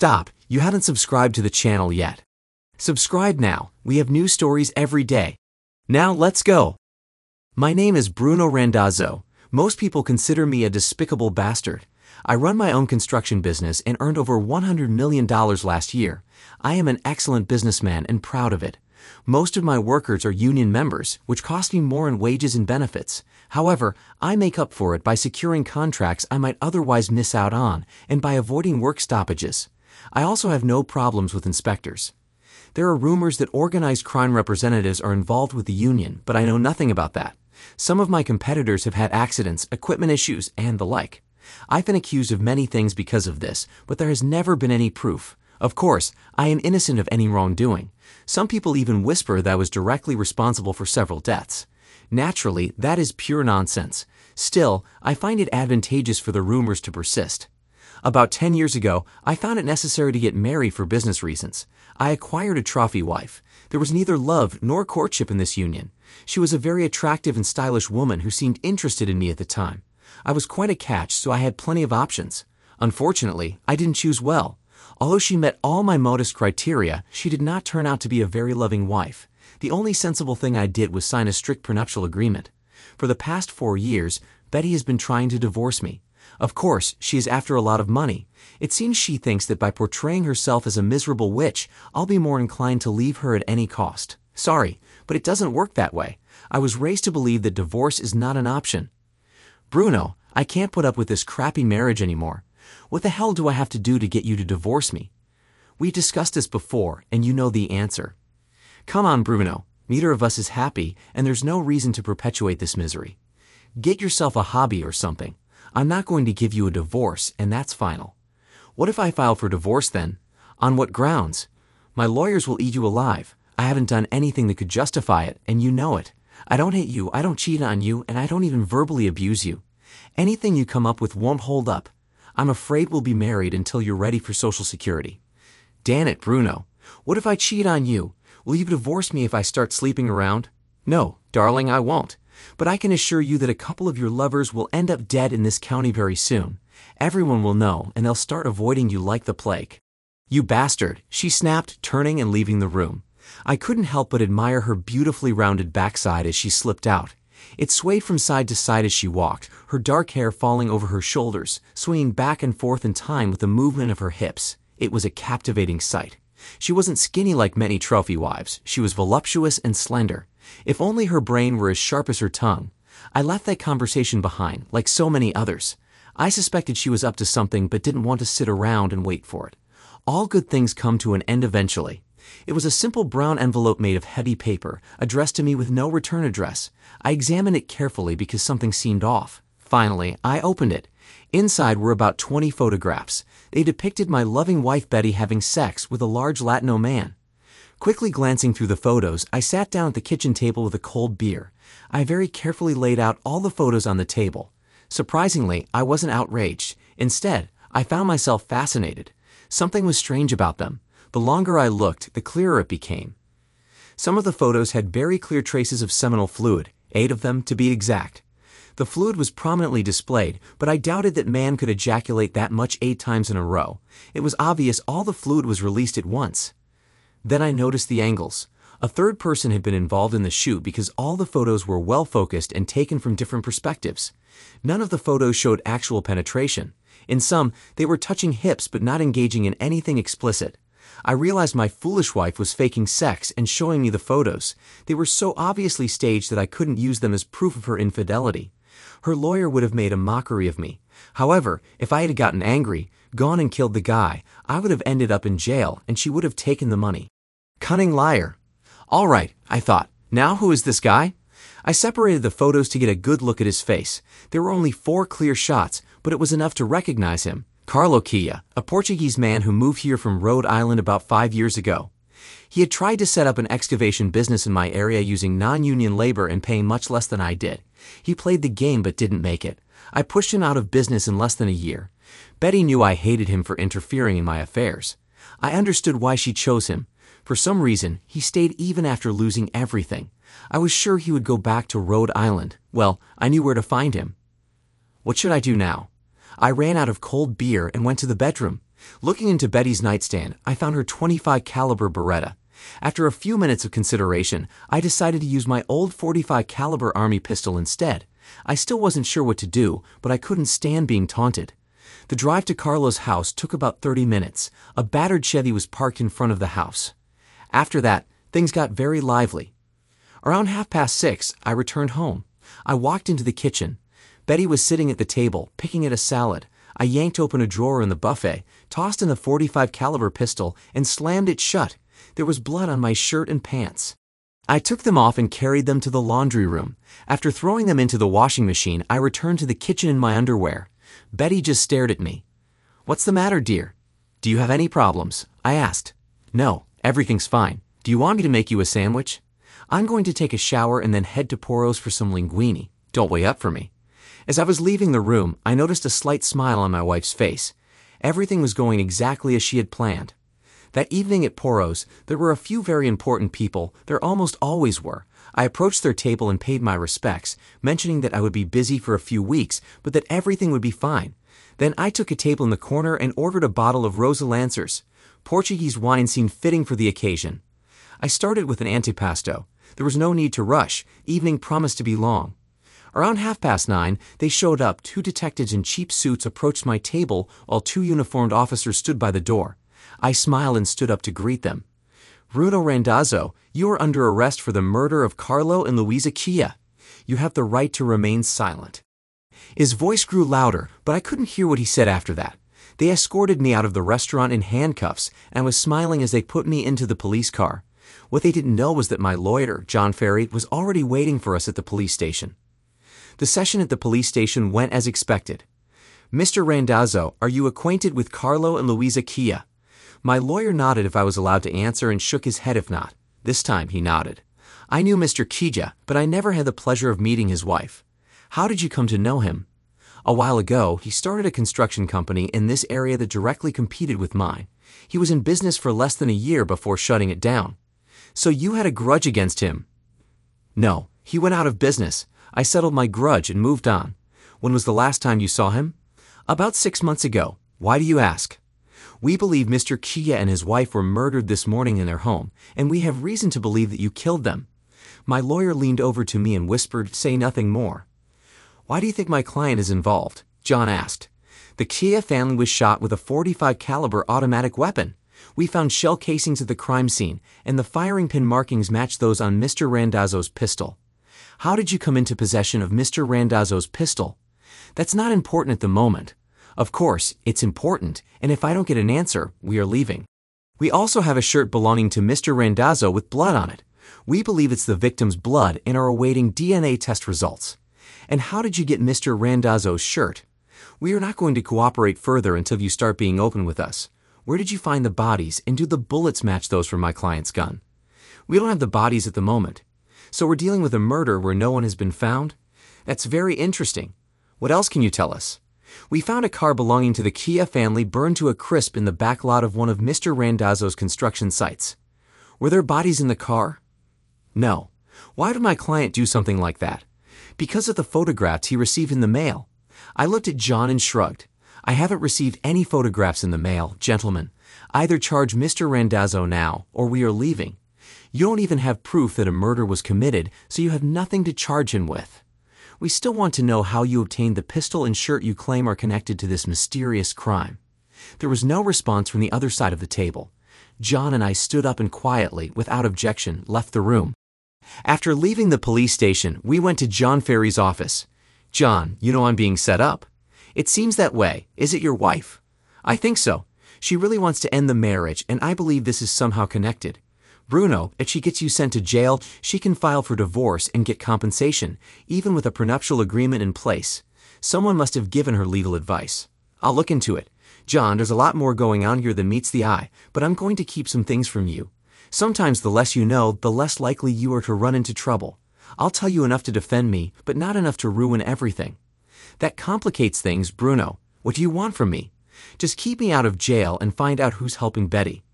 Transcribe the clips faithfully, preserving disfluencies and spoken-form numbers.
Stop, you hadn't subscribed to the channel yet. Subscribe now, we have new stories every day. Now let's go! My name is Bruno Randazzo. Most people consider me a despicable bastard. I run my own construction business and earned over one hundred million dollars last year. I am an excellent businessman and proud of it. Most of my workers are union members, which cost me more in wages and benefits. However, I make up for it by securing contracts I might otherwise miss out on and by avoiding work stoppages. I also have no problems with inspectors. There are rumors that organized crime representatives are involved with the union, but I know nothing about that. Some of my competitors have had accidents, equipment issues, and the like. I've been accused of many things because of this, but there has never been any proof. Of course, I am innocent of any wrongdoing. Some people even whisper that I was directly responsible for several deaths. Naturally, that is pure nonsense. Still, I find it advantageous for the rumors to persist. About ten years ago, I found it necessary to get married for business reasons. I acquired a trophy wife. There was neither love nor courtship in this union. She was a very attractive and stylish woman who seemed interested in me at the time. I was quite a catch, so I had plenty of options. Unfortunately, I didn't choose well. Although she met all my modest criteria, she did not turn out to be a very loving wife. The only sensible thing I did was sign a strict prenuptial agreement. For the past four years, Betty has been trying to divorce me. Of course, she is after a lot of money. It seems she thinks that by portraying herself as a miserable witch, I'll be more inclined to leave her at any cost. Sorry, but it doesn't work that way. I was raised to believe that divorce is not an option. Bruno, I can't put up with this crappy marriage anymore. What the hell do I have to do to get you to divorce me? We discussed this before, and you know the answer. Come on, Bruno. Neither of us is happy, and there's no reason to perpetuate this misery. Get yourself a hobby or something. I'm not going to give you a divorce, and that's final. What if I file for divorce then? On what grounds? My lawyers will eat you alive. I haven't done anything that could justify it, and you know it. I don't hate you, I don't cheat on you, and I don't even verbally abuse you. Anything you come up with won't hold up. I'm afraid we'll be married until you're ready for Social Security. Damn it, Bruno. What if I cheat on you? Will you divorce me if I start sleeping around? No, darling, I won't. But I can assure you that a couple of your lovers will end up dead in this county very soon. Everyone will know, and they'll start avoiding you like the plague. You bastard, she snapped, turning and leaving the room. I couldn't help but admire her beautifully rounded backside as she slipped out. It swayed from side to side as she walked, her dark hair falling over her shoulders, swinging back and forth in time with the movement of her hips. It was a captivating sight. She wasn't skinny like many trophy wives, she was voluptuous and slender. If only her brain were as sharp as her tongue. I left that conversation behind, like so many others. I suspected she was up to something but didn't want to sit around and wait for it. All good things come to an end eventually. It was a simple brown envelope made of heavy paper, addressed to me with no return address. I examined it carefully because something seemed off. Finally, I opened it. Inside were about twenty photographs. They depicted my loving wife Betty having sex with a large Latino man. Quickly glancing through the photos, I sat down at the kitchen table with a cold beer. I very carefully laid out all the photos on the table. Surprisingly, I wasn't outraged. Instead, I found myself fascinated. Something was strange about them. The longer I looked, the clearer it became. Some of the photos had very clear traces of seminal fluid, eight of them to be exact. The fluid was prominently displayed, but I doubted that man could ejaculate that much eight times in a row. It was obvious all the fluid was released at once. Then I noticed the angles. A third person had been involved in the shoot because all the photos were well focused and taken from different perspectives. None of the photos showed actual penetration. In some, they were touching hips but not engaging in anything explicit. I realized my foolish wife was faking sex and showing me the photos. They were so obviously staged that I couldn't use them as proof of her infidelity. Her lawyer would have made a mockery of me. However, if I had gotten angry, gone and killed the guy, I would have ended up in jail and she would have taken the money. Cunning liar. All right, I thought. Now who is this guy? I separated the photos to get a good look at his face. There were only four clear shots, but it was enough to recognize him. Carlo Kija, a Portuguese man who moved here from Rhode Island about five years ago. He had tried to set up an excavation business in my area using non-union labor and paying much less than I did. He played the game but didn't make it. I pushed him out of business in less than a year. Betty knew I hated him for interfering in my affairs. I understood why she chose him. For some reason, he stayed even after losing everything. I was sure he would go back to Rhode Island. Well, I knew where to find him. What should I do now? I ran out of cold beer and went to the bedroom. Looking into Betty's nightstand, I found her twenty-five caliber Beretta. After a few minutes of consideration, I decided to use my old forty-five caliber army pistol instead. I still wasn't sure what to do, but I couldn't stand being taunted. The drive to Carlo's house took about thirty minutes. A battered Chevy was parked in front of the house. After that, things got very lively. Around half past six, I returned home. I walked into the kitchen. Betty was sitting at the table, picking at a salad. I yanked open a drawer in the buffet, tossed in the forty-five caliber pistol, and slammed it shut. There was blood on my shirt and pants. I took them off and carried them to the laundry room. After throwing them into the washing machine, I returned to the kitchen in my underwear. Betty just stared at me. "What's the matter, dear? Do you have any problems?" I asked. "No, everything's fine. Do you want me to make you a sandwich? I'm going to take a shower and then head to Poros for some linguine. Don't wait up for me." As I was leaving the room, I noticed a slight smile on my wife's face. Everything was going exactly as she had planned. That evening at Poros, there were a few very important people, there almost always were. I approached their table and paid my respects, mentioning that I would be busy for a few weeks, but that everything would be fine. Then I took a table in the corner and ordered a bottle of Rosé Lancer's. Portuguese wine seemed fitting for the occasion. I started with an antipasto. There was no need to rush, evening promised to be long. Around half past nine, they showed up. Two detectives in cheap suits approached my table, while two uniformed officers stood by the door. I smiled and stood up to greet them. "Bruno Randazzo, you are under arrest for the murder of Carlo and Luisa Kija. You have the right to remain silent." His voice grew louder, but I couldn't hear what he said after that. They escorted me out of the restaurant in handcuffs, and I was smiling as they put me into the police car. What they didn't know was that my lawyer, John Ferry, was already waiting for us at the police station. The session at the police station went as expected. "Mister Randazzo, are you acquainted with Carlo and Luisa Kija?" My lawyer nodded if I was allowed to answer and shook his head if not. This time he nodded. "I knew Mister Kija, but I never had the pleasure of meeting his wife." "How did you come to know him?" "A while ago, he started a construction company in this area that directly competed with mine. He was in business for less than a year before shutting it down." "So you had a grudge against him?" "No, he went out of business. I settled my grudge and moved on." "When was the last time you saw him?" "About six months ago. Why do you ask?" "We believe Mister Kija and his wife were murdered this morning in their home, and we have reason to believe that you killed them." My lawyer leaned over to me and whispered, "Say nothing more." "Why do you think my client is involved?" John asked. "The Kija family was shot with a forty-five caliber automatic weapon. We found shell casings at the crime scene, and the firing pin markings matched those on Mister Randazzo's pistol." "How did you come into possession of Mister Randazzo's pistol?" "That's not important at the moment." "Of course, it's important, and if I don't get an answer, we are leaving. We also have a shirt belonging to Mister Randazzo with blood on it. We believe it's the victim's blood and are awaiting D N A test results." "And how did you get Mister Randazzo's shirt?" "We are not going to cooperate further until you start being open with us. Where did you find the bodies, and do the bullets match those from my client's gun?" "We don't have the bodies at the moment. So we're dealing with a murder where no one has been found?" "That's very interesting. What else can you tell us?" "We found a car belonging to the Kija family burned to a crisp in the back lot of one of Mister Randazzo's construction sites." "Were there bodies in the car?" "No." "Why did my client do something like that?" "Because of the photographs he received in the mail." I looked at John and shrugged. "I haven't received any photographs in the mail, gentlemen. Either charge Mister Randazzo now, or we are leaving. You don't even have proof that a murder was committed, so you have nothing to charge him with. We still want to know how you obtained the pistol and shirt you claim are connected to this mysterious crime." There was no response from the other side of the table. John and I stood up and quietly, without objection, left the room. After leaving the police station, we went to John Ferry's office. "John, you know I'm being set up." "It seems that way. Is it your wife?" "I think so. She really wants to end the marriage, and I believe this is somehow connected. Bruno, if she gets you sent to jail, she can file for divorce and get compensation, even with a prenuptial agreement in place. Someone must have given her legal advice." "I'll look into it. John, there's a lot more going on here than meets the eye, but I'm going to keep some things from you. Sometimes the less you know, the less likely you are to run into trouble. I'll tell you enough to defend me, but not enough to ruin everything." "That complicates things, Bruno. What do you want from me?" "Just keep me out of jail and find out who's helping Betty."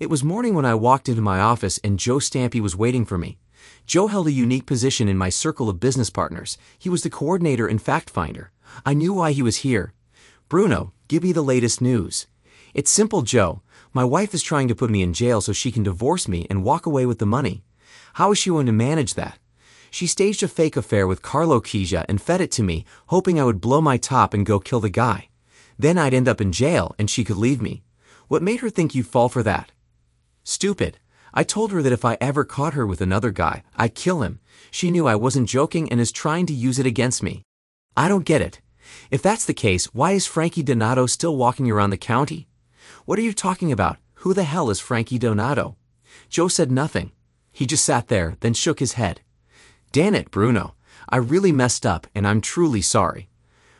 It was morning when I walked into my office and Joe Stampy was waiting for me. Joe held a unique position in my circle of business partners. He was the coordinator and fact finder. I knew why he was here. "Bruno, give me the latest news." It's simple, Joe. My wife is trying to put me in jail so she can divorce me and walk away with the money. How is she going to manage that? She staged a fake affair with Carlo Kija and fed it to me, hoping I would blow my top and go kill the guy. Then I'd end up in jail and she could leave me. What made her think you'd fall for that? Stupid. I told her that if I ever caught her with another guy, I'd kill him. She knew I wasn't joking and is trying to use it against me. I don't get it. If that's the case, why is Frankie Donato still walking around the county? What are you talking about? Who the hell is Frankie Donato? Joe said nothing. He just sat there, then shook his head. Damn it, Bruno. I really messed up and I'm truly sorry.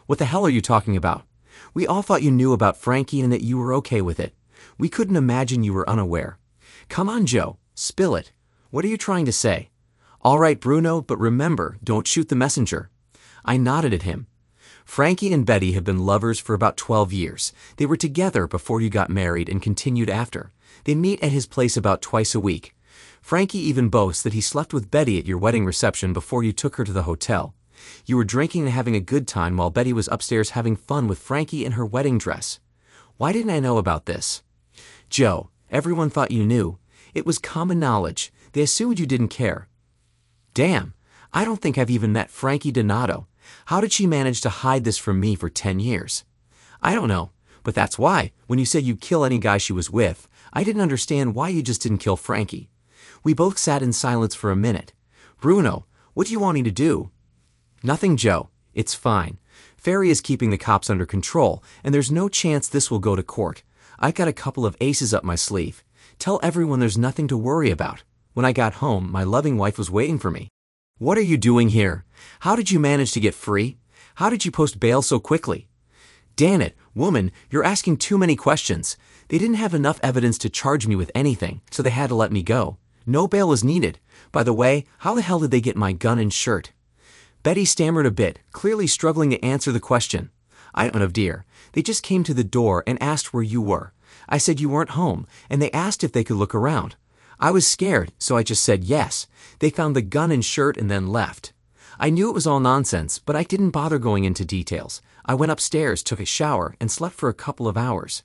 What the hell are you talking about? We all thought you knew about Frankie and that you were okay with it. We couldn't imagine you were unaware. Come on, Joe. Spill it. What are you trying to say? All right, Bruno, but remember, don't shoot the messenger. I nodded at him. Frankie and Betty have been lovers for about twelve years. They were together before you got married and continued after. They meet at his place about twice a week. Frankie even boasts that he slept with Betty at your wedding reception before you took her to the hotel. You were drinking and having a good time while Betty was upstairs having fun with Frankie in her wedding dress. Why didn't I know about this? Joe, everyone thought you knew. It was common knowledge. They assumed you didn't care. Damn, I don't think I've even met Frankie Donato. How did she manage to hide this from me for ten years? I don't know, but that's why, when you said you'd kill any guy she was with, I didn't understand why you just didn't kill Frankie. We both sat in silence for a minute. Bruno, what do you want me to do? Nothing, Joe. It's fine. Ferry is keeping the cops under control, and there's no chance this will go to court. I got a couple of aces up my sleeve. Tell everyone there's nothing to worry about. When I got home, my loving wife was waiting for me. What are you doing here? How did you manage to get free? How did you post bail so quickly? Damn it, woman, you're asking too many questions. They didn't have enough evidence to charge me with anything, so they had to let me go. No bail is needed. By the way, how the hell did they get my gun and shirt? Betty stammered a bit, clearly struggling to answer the question. I don't know, dear. They just came to the door and asked where you were. I said you weren't home, and they asked if they could look around. I was scared, so I just said yes. They found the gun and shirt and then left. I knew it was all nonsense, but I didn't bother going into details. I went upstairs, took a shower, and slept for a couple of hours.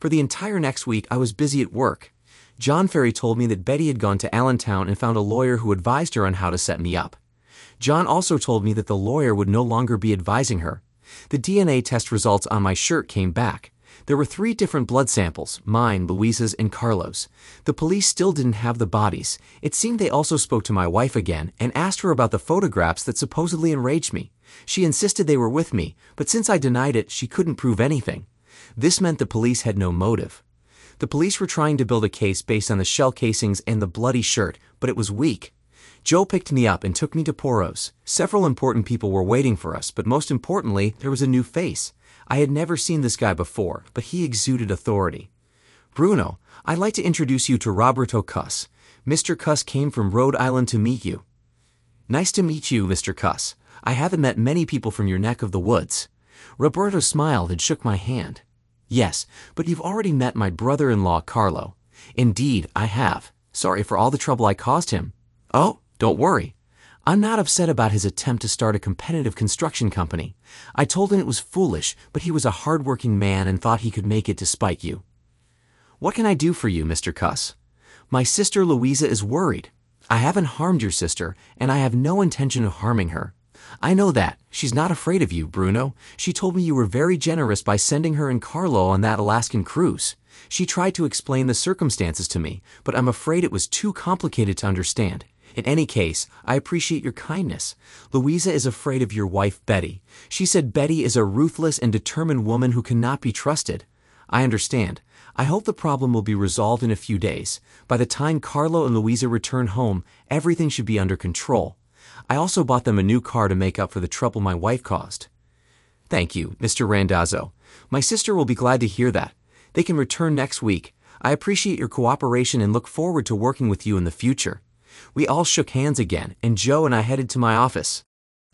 For the entire next week, I was busy at work. John Ferry told me that Betty had gone to Allentown and found a lawyer who advised her on how to set me up. John also told me that the lawyer would no longer be advising her. The D N A test results on my shirt came back. There were three different blood samples, mine, Luisa's, and Carlo's. The police still didn't have the bodies. It seemed they also spoke to my wife again and asked her about the photographs that supposedly enraged me. She insisted they were with me, but since I denied it, she couldn't prove anything. This meant the police had no motive. The police were trying to build a case based on the shell casings and the bloody shirt, but it was weak. Joe picked me up and took me to Poros. Several important people were waiting for us, but most importantly, there was a new face. I had never seen this guy before, but he exuded authority. Bruno, I'd like to introduce you to Roberto Cuss. Mister Cuss came from Rhode Island to meet you. Nice to meet you, Mister Cuss. I haven't met many people from your neck of the woods. Roberto smiled and shook my hand. Yes, but you've already met my brother-in-law, Carlo. Indeed, I have. Sorry for all the trouble I caused him. Oh? Don't worry. I'm not upset about his attempt to start a competitive construction company. I told him it was foolish, but he was a hard-working man and thought he could make it despite you. What can I do for you, Mister Cuss? My sister Luisa is worried. I haven't harmed your sister, and I have no intention of harming her. I know that. She's not afraid of you, Bruno. She told me you were very generous by sending her and Carlo on that Alaskan cruise. She tried to explain the circumstances to me, but I'm afraid it was too complicated to understand. In any case, I appreciate your kindness. Luisa is afraid of your wife, Betty. She said Betty is a ruthless and determined woman who cannot be trusted. I understand. I hope the problem will be resolved in a few days. By the time Carlo and Luisa return home, everything should be under control. I also bought them a new car to make up for the trouble my wife caused. Thank you, Mister Randazzo. My sister will be glad to hear that. They can return next week. I appreciate your cooperation and look forward to working with you in the future. We all shook hands again, and Joe and I headed to my office.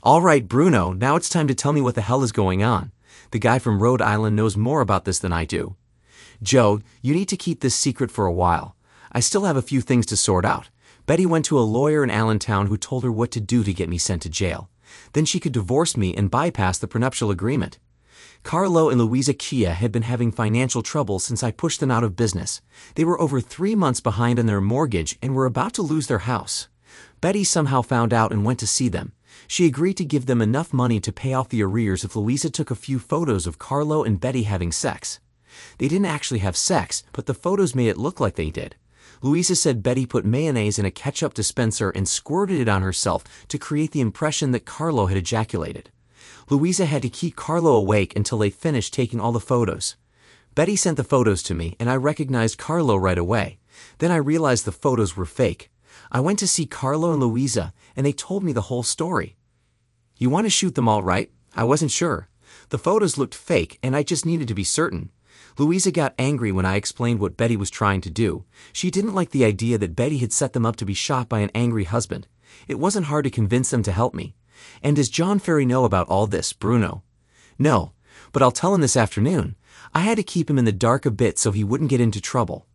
All right, Bruno, now it's time to tell me what the hell is going on. The guy from Rhode Island knows more about this than I do. Joe, you need to keep this secret for a while. I still have a few things to sort out. Betty went to a lawyer in Allentown who told her what to do to get me sent to jail. Then she could divorce me and bypass the prenuptial agreement. Carlo and Luisa Kija had been having financial trouble since I pushed them out of business. They were over three months behind on their mortgage and were about to lose their house. Betty somehow found out and went to see them. She agreed to give them enough money to pay off the arrears if Luisa took a few photos of Carlo and Betty having sex. They didn't actually have sex, but the photos made it look like they did. Luisa said Betty put mayonnaise in a ketchup dispenser and squirted it on herself to create the impression that Carlo had ejaculated. Luisa had to keep Carlo awake until they finished taking all the photos. Betty sent the photos to me and I recognized Carlo right away. Then I realized the photos were fake. I went to see Carlo and Luisa and they told me the whole story. "You want to shoot them all right?" I wasn't sure. The photos looked fake and I just needed to be certain. Luisa got angry when I explained what Betty was trying to do. She didn't like the idea that Betty had set them up to be shot by an angry husband. It wasn't hard to convince them to help me. "And does John Ferry know about all this, Bruno?" "No, but I'll tell him this afternoon. I had to keep him in the dark a bit so he wouldn't get into trouble."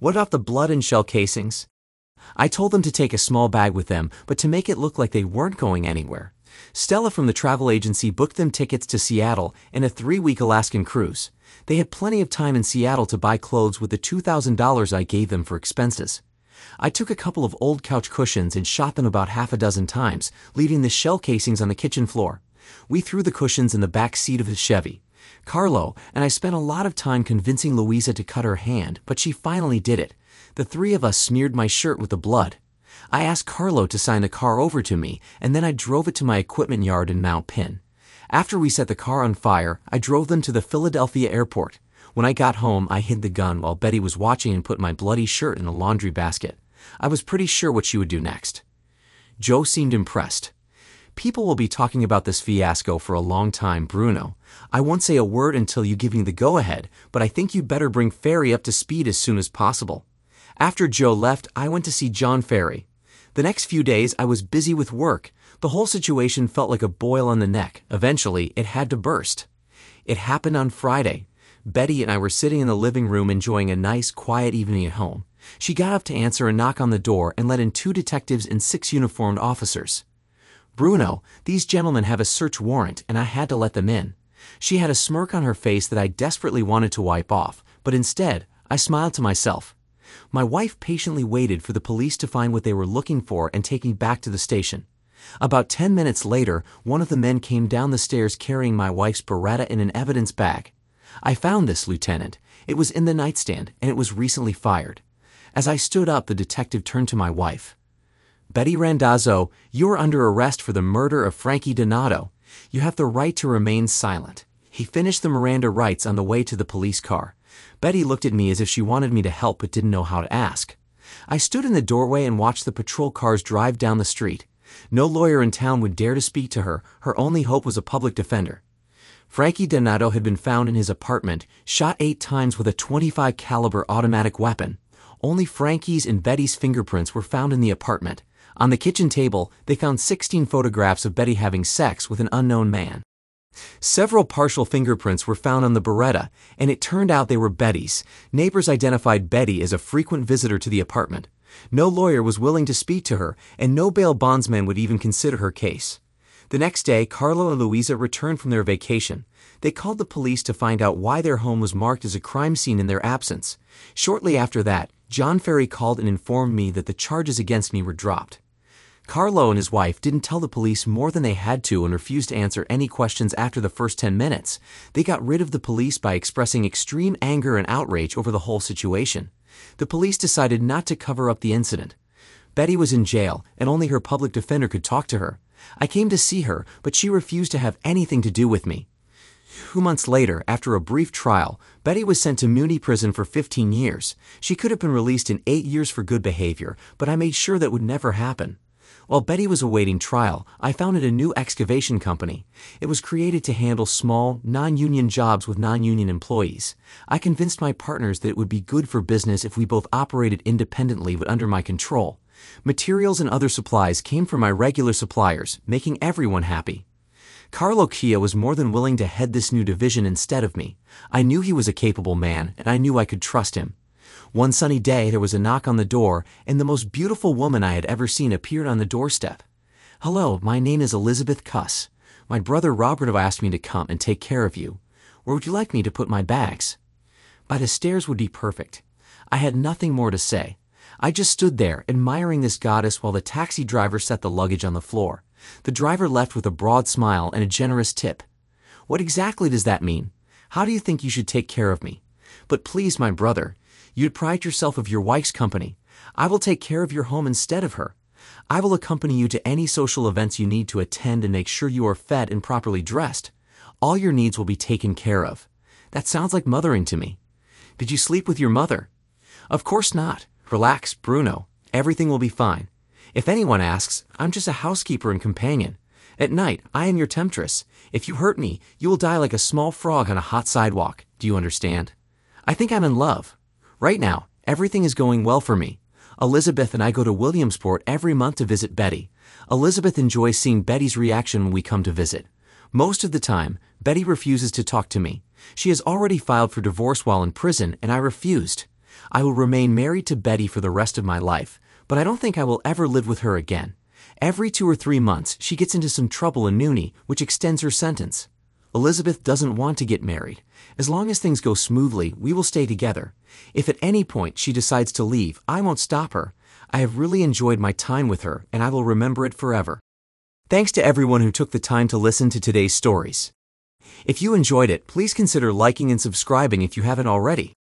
"What about the blood and shell casings?" I told them to take a small bag with them, but to make it look like they weren't going anywhere. Stella from the travel agency booked them tickets to Seattle and a three-week Alaskan cruise. They had plenty of time in Seattle to buy clothes with the two thousand dollars I gave them for expenses. I took a couple of old couch cushions and shot them about half a dozen times, leaving the shell casings on the kitchen floor. We threw the cushions in the back seat of his Chevy. Carlo and I spent a lot of time convincing Luisa to cut her hand, but she finally did it. The three of us smeared my shirt with the blood. I asked Carlo to sign the car over to me, and then I drove it to my equipment yard in Mount Penn. After we set the car on fire, I drove them to the Philadelphia airport. When I got home, I hid the gun while Betty was watching and put my bloody shirt in a laundry basket. I was pretty sure what she would do next. Joe seemed impressed. "People will be talking about this fiasco for a long time, Bruno. I won't say a word until you give me the go-ahead, but I think you'd better bring Ferry up to speed as soon as possible." After Joe left, I went to see John Ferry. The next few days, I was busy with work. The whole situation felt like a boil on the neck. Eventually, it had to burst. It happened on Friday. Betty and I were sitting in the living room enjoying a nice, quiet evening at home. She got up to answer a knock on the door and let in two detectives and six uniformed officers. "Bruno, these gentlemen have a search warrant and I had to let them in." She had a smirk on her face that I desperately wanted to wipe off, but instead, I smiled to myself. My wife patiently waited for the police to find what they were looking for and take me back to the station. About ten minutes later, one of the men came down the stairs carrying my wife's Beretta in an evidence bag. "I found this, Lieutenant. It was in the nightstand, and it was recently fired." As I stood up, the detective turned to my wife. "Betty Randazzo, you're under arrest for the murder of Frankie Donato. You have the right to remain silent." He finished the Miranda rights on the way to the police car. Betty looked at me as if she wanted me to help but didn't know how to ask. I stood in the doorway and watched the patrol cars drive down the street. No lawyer in town would dare to speak to her. Her only hope was a public defender. Frankie Donato had been found in his apartment, shot eight times with a twenty-five caliber automatic weapon. Only Frankie's and Betty's fingerprints were found in the apartment. On the kitchen table, they found sixteen photographs of Betty having sex with an unknown man. Several partial fingerprints were found on the Beretta, and it turned out they were Betty's. Neighbors identified Betty as a frequent visitor to the apartment. No lawyer was willing to speak to her, and no bail bondsman would even consider her case. The next day, Carlo and Luisa returned from their vacation. They called the police to find out why their home was marked as a crime scene in their absence. Shortly after that, John Ferry called and informed me that the charges against me were dropped. Carlo and his wife didn't tell the police more than they had to and refused to answer any questions after the first ten minutes. They got rid of the police by expressing extreme anger and outrage over the whole situation. The police decided not to cover up the incident. Betty was in jail, and only her public defender could talk to her. I came to see her, but she refused to have anything to do with me. Two months later, after a brief trial, Betty was sent to Mooney Prison for fifteen years. She could have been released in eight years for good behavior, but I made sure that would never happen. While Betty was awaiting trial, I founded a new excavation company. It was created to handle small, non-union jobs with non-union employees. I convinced my partners that it would be good for business if we both operated independently but under my control. Materials and other supplies came from my regular suppliers, making everyone happy. Carlo Kija was more than willing to head this new division instead of me. I knew he was a capable man, and I knew I could trust him. One sunny day, there was a knock on the door, and the most beautiful woman I had ever seen appeared on the doorstep. "Hello, my name is Elizabeth Cuss. My brother Robert asked me to come and take care of you. Where would you like me to put my bags? By the stairs would be perfect. I had nothing more to say. I just stood there, admiring this goddess while the taxi driver set the luggage on the floor. The driver left with a broad smile and a generous tip. What exactly does that mean? How do you think you should take care of me? But please, my brother, you'd pride yourself of your wife's company. I will take care of your home instead of her. I will accompany you to any social events you need to attend and make sure you are fed and properly dressed. All your needs will be taken care of. That sounds like mothering to me. Did you sleep with your mother? Of course not. Relax, Bruno. Everything will be fine. If anyone asks, I'm just a housekeeper and companion. At night, I am your temptress. If you hurt me, you will die like a small frog on a hot sidewalk. Do you understand? I think I'm in love. Right now, everything is going well for me. Elizabeth and I go to Williamsport every month to visit Betty. Elizabeth enjoys seeing Betty's reaction when we come to visit. Most of the time, Betty refuses to talk to me. She has already filed for divorce while in prison, and I refused. I will remain married to Betty for the rest of my life, but I don't think I will ever live with her again. Every two or three months, she gets into some trouble in Nooney, which extends her sentence. Elizabeth doesn't want to get married. As long as things go smoothly, we will stay together. If at any point she decides to leave, I won't stop her. I have really enjoyed my time with her, and I will remember it forever. Thanks to everyone who took the time to listen to today's stories. If you enjoyed it, please consider liking and subscribing if you haven't already.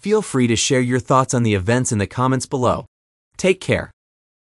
Feel free to share your thoughts on the events in the comments below. Take care.